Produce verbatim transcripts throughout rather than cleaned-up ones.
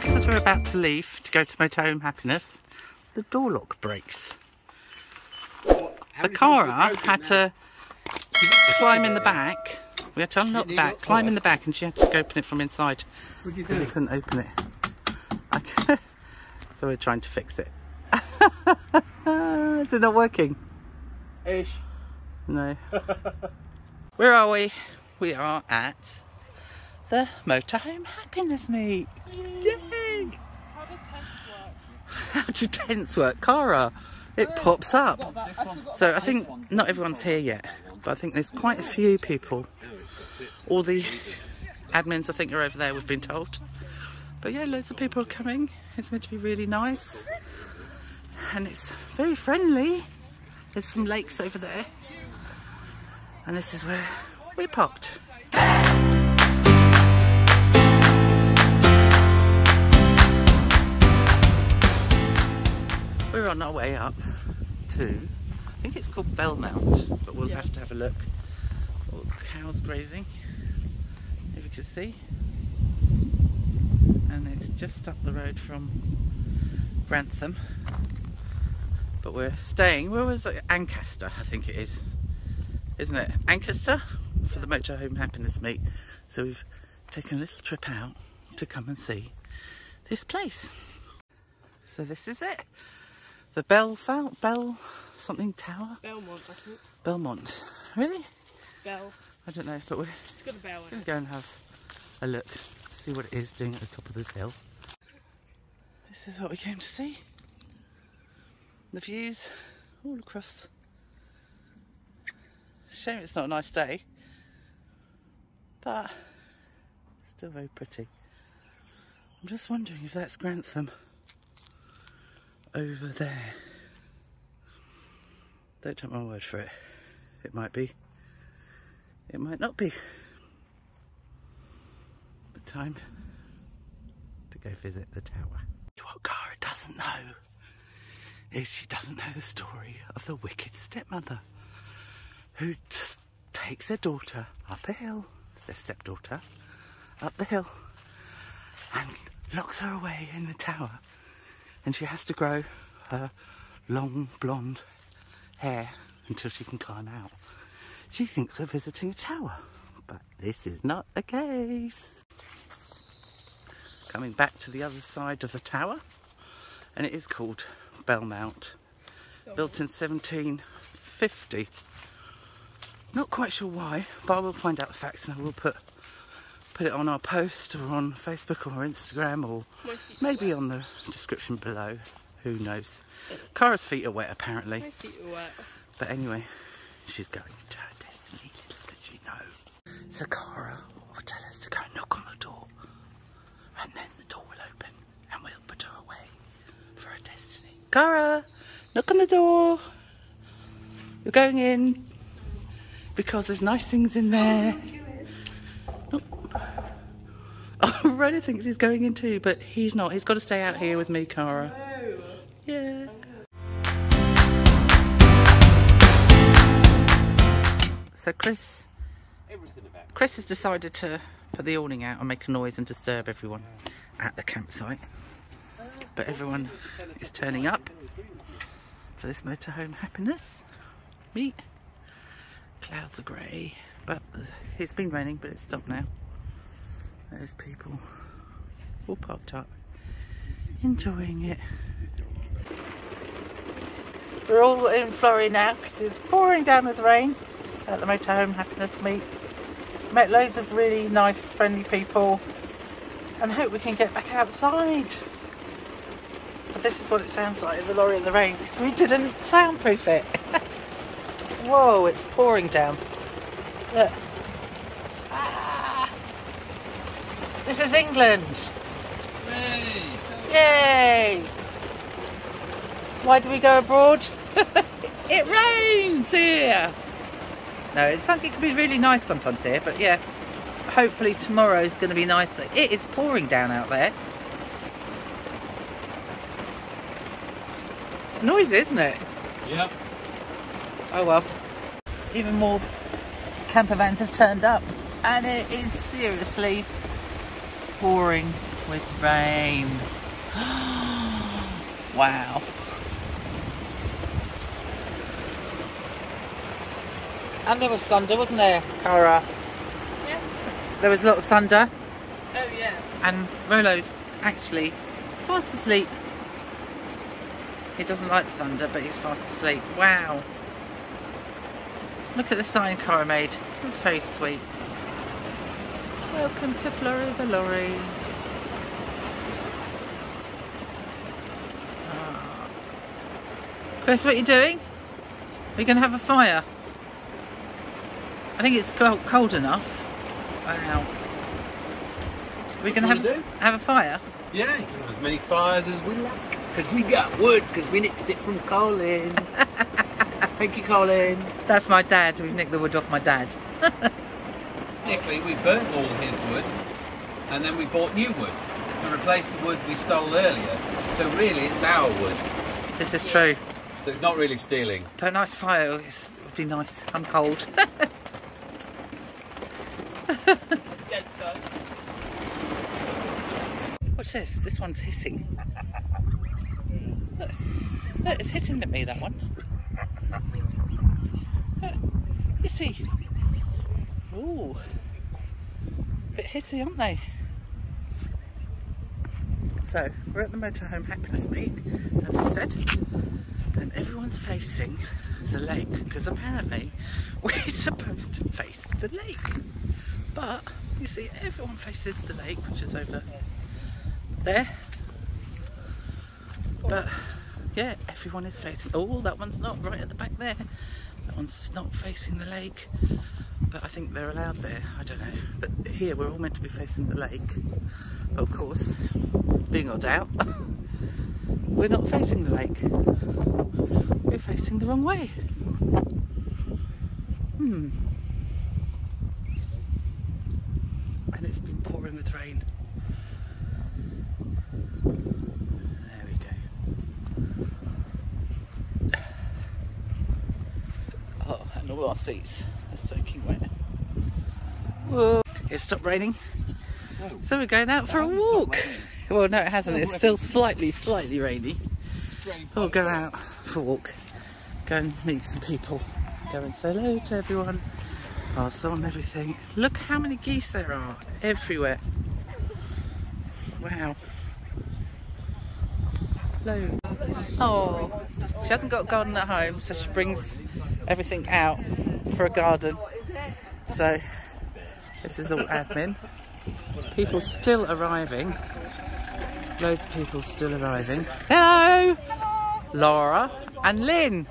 just as we're about to leave to go to Motorhome Happiness, the door lock breaks. Well, the car had to climb in the back. We had to unlock the back, climb in the back, and she had to open it from inside. What did you do? We couldn't open it. So we're trying to fix it. Is it not working? Ish. No. Where are we? We are at the Motorhome Happiness meet. Yay! Yay. How do tents work? How do tents work? Cara, it oh, pops up. I that, I so I think one. Not everyone's here yet, but I think there's quite a few people. All the admins I think are over there, we've been told. But yeah, loads of people are coming. It's meant to be really nice. And it's very friendly. There's some lakes over there. And this is where we're parked. We're on our way up to, I think it's called Belmont, but we'll yeah. have to have a look. All the cows grazing, if you can see. And it's just up the road from Grantham. But we're staying, where was it? Ancaster, I think it is. Isn't it? Ancaster for the Motorhome Happiness meet. So we've taken a little trip out to come and see this place. So this is it. The Bell, Bell something tower? Belmont, I think. Belmont. Really? Bell. I don't know, but we're it's got a bell gonna go and have a look, see what it is doing at the top of this hill. This is what we came to see. The views all across. Shame it's not a nice day, but still very pretty. I'm just wondering if that's Grantham over there. Don't take my word for it. It might be. It might not be. But time to go visit the tower. What Cara doesn't know is she doesn't know the story of the wicked stepmother who just takes their daughter up the hill, their stepdaughter, up the hill and locks her away in the tower. And she has to grow her long blonde hair until she can climb out. She thinks they're visiting a tower, but this is not the case. Coming back to the other side of the tower, and it is called Belmont, built in seventeen fifty. Not quite sure why, but I will find out the facts and I will put put it on our post or on Facebook or Instagram or maybe on the description below. Who knows? Cara's feet are wet apparently. My feet are wet. But anyway, she's going to her destiny, little did she know. So Cara will tell us to go and knock on the door and then the door will open and we'll put her away for her destiny. Cara, knock on the door. You're going in because there's nice things in there. Oh, Rona thinks he's going in too, but he's not. He's got to stay out here with me, Cara. No. Yeah. So Chris, Chris has decided to put the awning out and make a noise and disturb everyone at the campsite. But everyone is turning up for this Motorhome Happiness meet. Clouds are grey, but it's been raining, but it's stopped now. There's people all parked up, enjoying it. We're all in Florrie now because it's pouring down with rain at the Motorhome Happiness meet. Met loads of really nice, friendly people and hope we can get back outside. But this is what it sounds like in the lorry in the rain because we didn't soundproof it. Whoa, it's pouring down. Look. This is England. Yay! Yay! Why do we go abroad? It rains here. No, it's something can be really nice sometimes here, but yeah, hopefully tomorrow is going to be nicer. It is pouring down out there. It's noisy, isn't it? Yep. Oh well. Even more camper vans have turned up, and it is seriously pouring with rain. Wow. And there was thunder, wasn't there, Cara? Yeah. There was a lot of thunder. Oh yeah. And Rolo's actually fast asleep. He doesn't like thunder, but he's fast asleep. Wow. Look at the sign Cara made. It's very sweet. Welcome to Flora the Lorry. Oh. Chris, what are you doing? Are you going to have a fire? I think it's cold, cold enough. Wow. Are we going to have, do? have a fire? Yeah, you can have as many fires as we like. Because we got wood, because we nicked it from Colin. Thank you, Colin. That's my dad. We've nicked the wood off my dad. Technically, we burnt all his wood and then we bought new wood to replace the wood we stole earlier. So really, it's our wood. This is true. So it's not really stealing. But a nice fire would be nice. I'm cold. Dead stars. What's this? This one's hissing. Look, look, it's hissing at me, that one. Look, hissy. Ooh, a bit hissy, aren't they? So, we're at the Motorhome Happiness Peak, as I said, and everyone's facing the lake, because apparently we're supposed to face the lake. But, you see, everyone faces the lake, which is over there. But, yeah, everyone is facing... Oh, that one's not, right at the back there. That one's not facing the lake. But I think they're allowed there, I don't know. But here we're all meant to be facing the lake. But of course, being odd out, we're not facing the lake. We're facing the wrong way. Hmm. And it's been pouring with rain. There we go. Oh, and all our seats. Soaking wet. Whoa. It stopped raining. No. So we're going out for a walk. Well, no, it hasn't. It's still slightly, slightly rainy. But we'll go out for a walk. Go and meet some people. Go and say hello to everyone. Pass on everything. Look how many geese there are everywhere. Wow. Hello. Oh, she hasn't got a garden at home, so she brings everything out for a garden. So this is all admin. People still arriving. Loads of people still arriving. Hello! Hello. Laura and Lynn.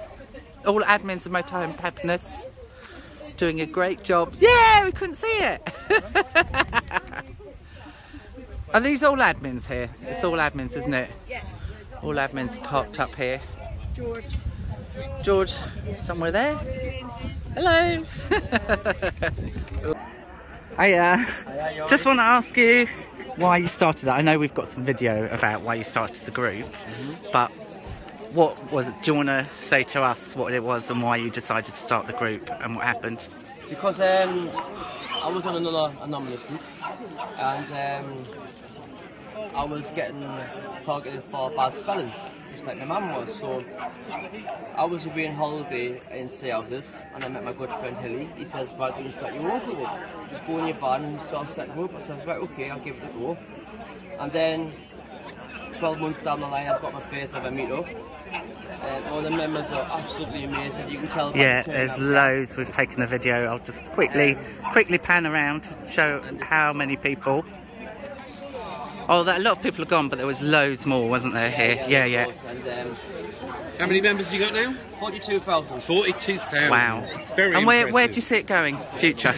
All admins of Motorhome Happiness. Doing a great job. Yeah, we couldn't see it. Are these all admins here? It's all admins, isn't it? All admins parked up here. George. George, somewhere there. Hello. Hiya. Hiya, just want to ask you why you started that. I know we've got some video about why you started the group, mm-hmm. but what was it? Do you want to say to us what it was and why you decided to start the group and what happened? Because um, I was on another anonymous group and um, I was getting targeted for bad spelling. Like my mum was, so I was away on holiday in Seahouses and I met my good friend Hilly. He says, why don't you start your own group? Just go in your van and start setting up. I says, right, okay, I'll give it a go. And then twelve months down the line, I've got my first ever meet up. And all the members are absolutely amazing. You can tell. Yeah, there's loads. We've taken a video. I'll just quickly, um, quickly pan around to show how many people. Oh, that, a lot of people are gone, but there was loads more, wasn't there, yeah, here? Yeah, yeah. yeah. And, um, how many members have you got now? forty-two thousand. forty-two thousand. Wow. Very and where, where do you see it going? Future.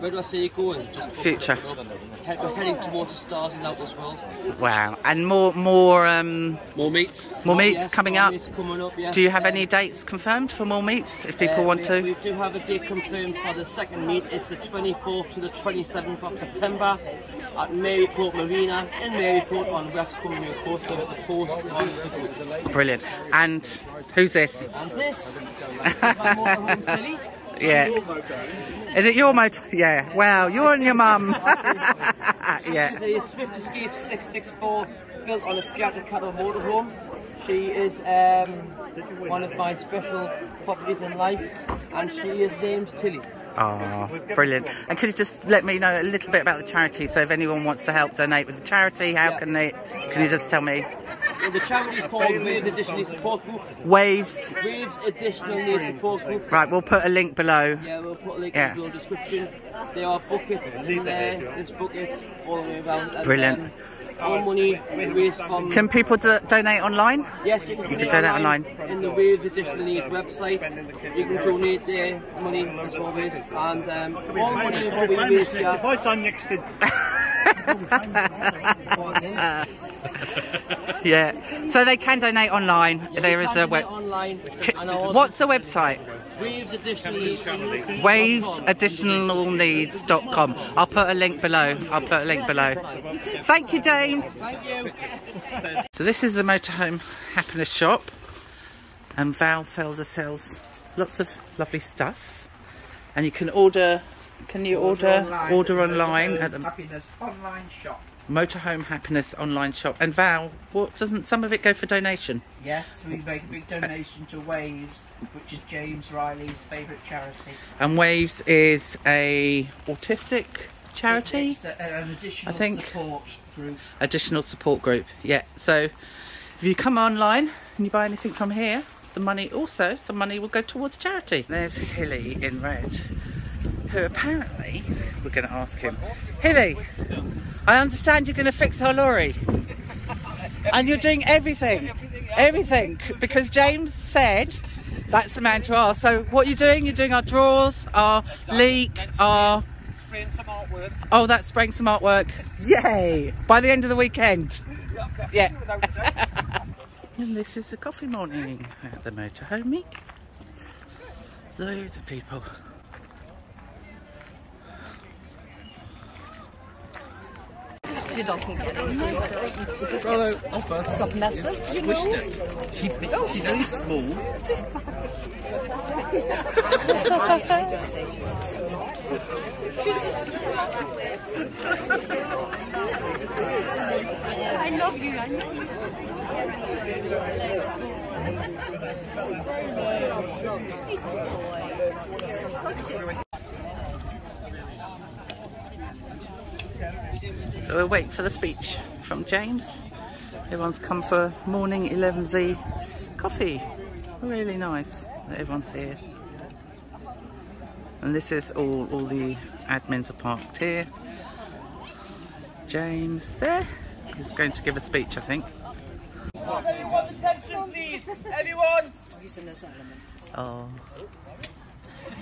Where do I see it going? Just Future. Up up. We're heading towards the stars and out this world. Wow. And more more, um, more meets? More oh, meets yes, coming more up? Meets coming up, yes. Do you have um, any dates confirmed for more meets, if people um, want we, to? We do have a date confirmed for the second meet. It's the twenty-fourth to the twenty-seventh of September. At Maryport Marina in Maryport on West Cornwall Coast. There's a post on the Brilliant. And who's this? And this. Is that Motorhome City? Yeah. Is it your motor? Yeah. Wow, you and your mum. Yeah. This is a Swift Escape Six Six Four built on a Fiat Ducato motorhome. She is um, one of my special properties in life, and she is named Tilly. Oh, brilliant. And could you just let me know a little bit about the charity? So if anyone wants to help donate with the charity, how yeah. can they, can you just tell me? Well, the charity is called Waves Additional Support Group. Waves? Waves Additional Support Group. Right, we'll put a link below. Yeah, we'll put a link yeah. below in the description. There are buckets in there, there's buckets all the way around. And, brilliant. Um, all money raised from... Can people do donate online? Yes, you can, you donate, can donate online. In the Waves Additional Needs website, you can donate their money as always, and um, all money will be raised here. If I done next to... Yeah, so they can donate online. Yeah, there is a web. Online, can, what's the website? Waves Additional Needs. Waves additional needs dot com. I'll put a link below. I'll put a link below. Thank you, James. Thank you. So this is the Motorhome Happiness shop, and Val Felders sells lots of lovely stuff, and you can order. Can you order order online, order online at the Happiness online shop? Motorhome Happiness online shop. And Val, what doesn't some of it go for donation? Yes, we make a big donation to Waves, which is James Riley's favourite charity. And Waves is a autistic charity. It's a, an additional I think. support group. Additional support group. Yeah. So if you come online and you buy anything from here, the money also some money will go towards charity. There's Hilly in red, who apparently we're going to ask him. Hilly, I understand you're going to fix our lorry, and you're doing everything, everything, because James said that's the man to ask. So what are you doing? You're doing our drawers, our leak, our... Spraying some artwork. Oh, that's spraying some artwork. Yay! By the end of the weekend. Yeah. And this is the coffee morning at the motorhome. Loads of people. Rollo offer squished it. She's big, she's only small. I love you, I love you. So we'll wait for the speech from James. Everyone's come for morning eleven Z coffee. Really nice that everyone's here. And this is all, all the admins are parked here. There's James there, who's going to give a speech, I think. Everyone's attention, please! Everyone! He's in this element. Oh. Uh,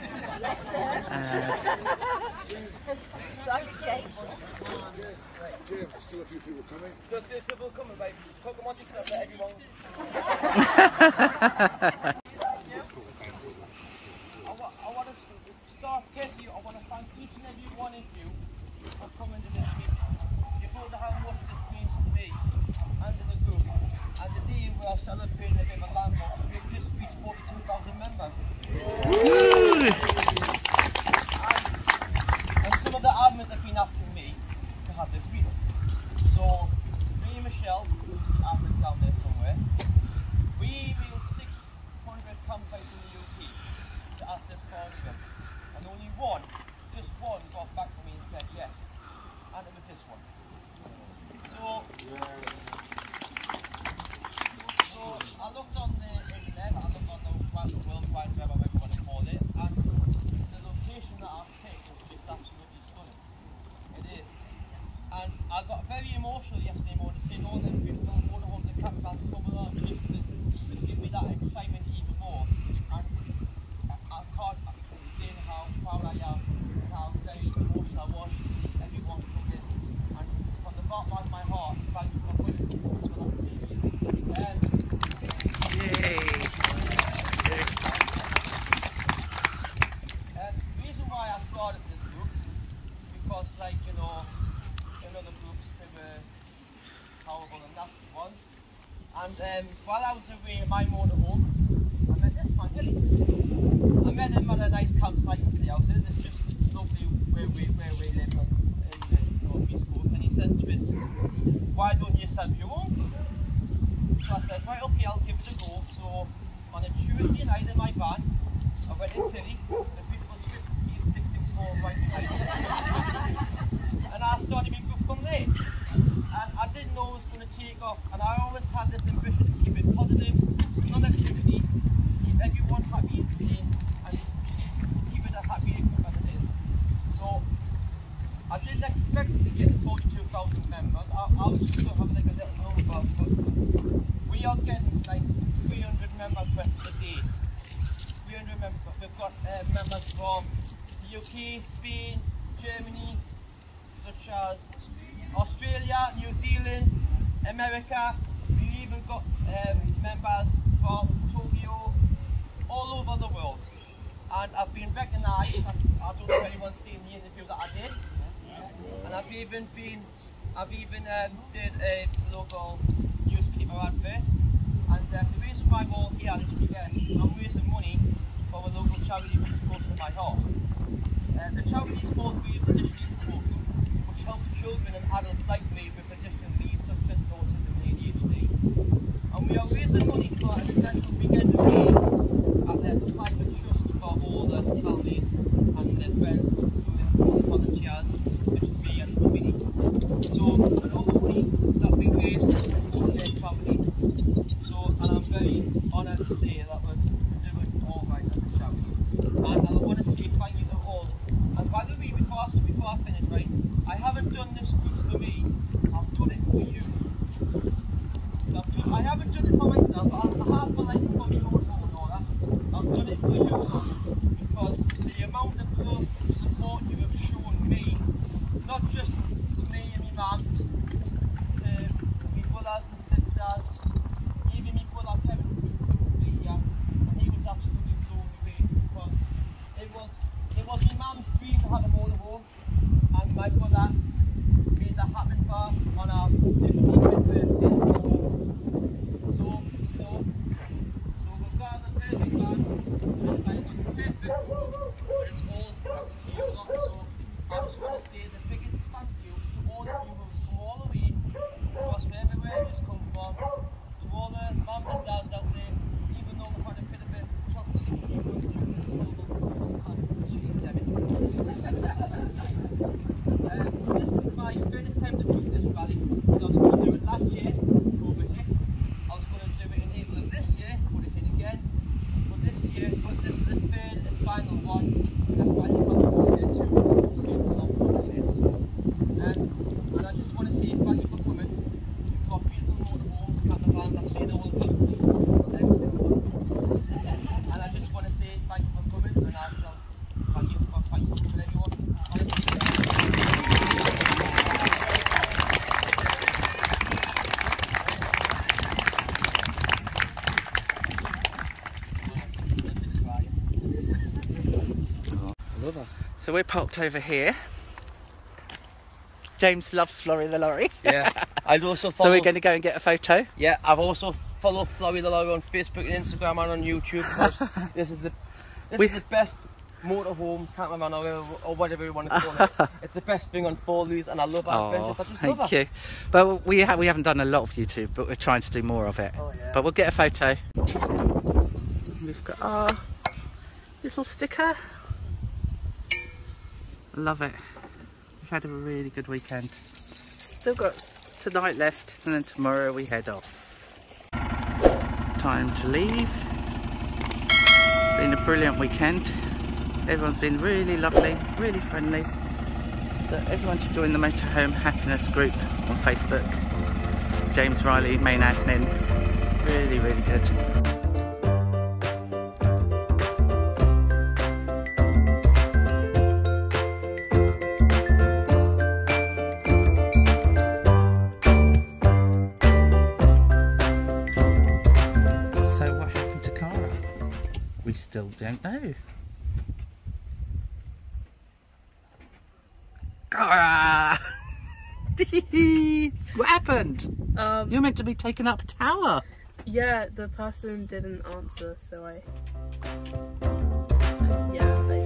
And um, while I was away in my motorhome, I met this man, Hilly. I met better than one of those cunts like the Seahouses. It's just normally where we, where we live in the north east course. And he says to us, why don't you sub your own? So I said, right, okay, I'll give it a go. So on a Tuesday night in my van, I went in Tilly, the beautiful Swift Escape Six Six Four right behind me, and I started my group from there. And I didn't know it was going to take off, and I always had this ambition to keep it positive, non-activity, keep everyone happy and sane, and keep it as happy as it is. So I didn't expect to get forty-two thousand members. I, I was just going to have like a little number, but we are getting like three hundred member requests a day. three hundred members. We've got uh, members from the U K, Spain, Germany, such as Australia, New Zealand, America. We've even got um, members from Tokyo, all over the world. And I've been recognised. I don't know if anyone's seen the interview that I did. And I've even been, I've even um, did a local newspaper advert. And uh, the reason why I'm all here is because I'm raising money for a local charity which is close to my heart. Uh, the charity is called Waves Additional Support Group, which helps children and adults like me with additional needs such as autism and A D H D. And we are raising money for a special weekend today at uh, the private trust for all the families and their friends, including volunteers such as me and the committee. So, and all the money that we raise for their family. So, and I'm very honoured to say that we're doing all right as a charity. And I want to say thank you to all. And by the way, before, before I finish, right, I haven't done this group for me, I've done it for you. So I've done, I haven't done it for myself, I have for like for my own home and all that. I've done it for you because the amount of love and support you have shown me, not just to me and my mum, to my brothers and sisters, even my brother Kevin couldn't be here, and he was absolutely blown away because it was it was my mum's dream to have a motorhome, and my brother made that happen for her on our fifteenth birthday. So, so, so, so we've got the perfect van, it's like the perfect, but it's all for you lot. So I just want to say the biggest thank you to all of you who've come all the way, because from everywhere who's come from. All the mums and dads out there, even though we've had a bit of a trouble since we were children, we can't achieve damage. This is my third attempt to do this rally. I was going to do it last year, COVID hit. I was going to do it in April of this year, but it hit again. But this year, but this is the third and final one. And that's why you can't go there too much because of COVID hit. So, um, and I just want to say thank you for coming. You've got beautiful motorhomes, caravans, I've seen all of them, every single one. And I just want to say thank you for coming, and I shall thank you for thank you for everyone. I love her. So we're parked over here. James loves Florrie the Lorry. Yeah. I'd also follow, so we're going to go and get a photo. Yeah, I've also followed Florrie the Lorry on Facebook and Instagram and on YouTube. Because this is the this we, is the best motorhome, campervan or, or whatever you want to call it. It's the best thing on four wheels, and I love our adventures. I just thank love you. Well, we ha we haven't done a lot of YouTube, but we're trying to do more of it. Oh, yeah. But we'll get a photo. We've got our little sticker. Love it. We've had a really good weekend. Still got tonight left, and then tomorrow we head off. Time to leave. It's been a brilliant weekend. Everyone's been really lovely, really friendly. So everyone should join the Motorhome Happiness group on Facebook. James Riley, main admin. Really, really good. Still don't know. Cara! What happened? Um, You're meant to be taking up a tower. Yeah, the person didn't answer, so I... Yeah.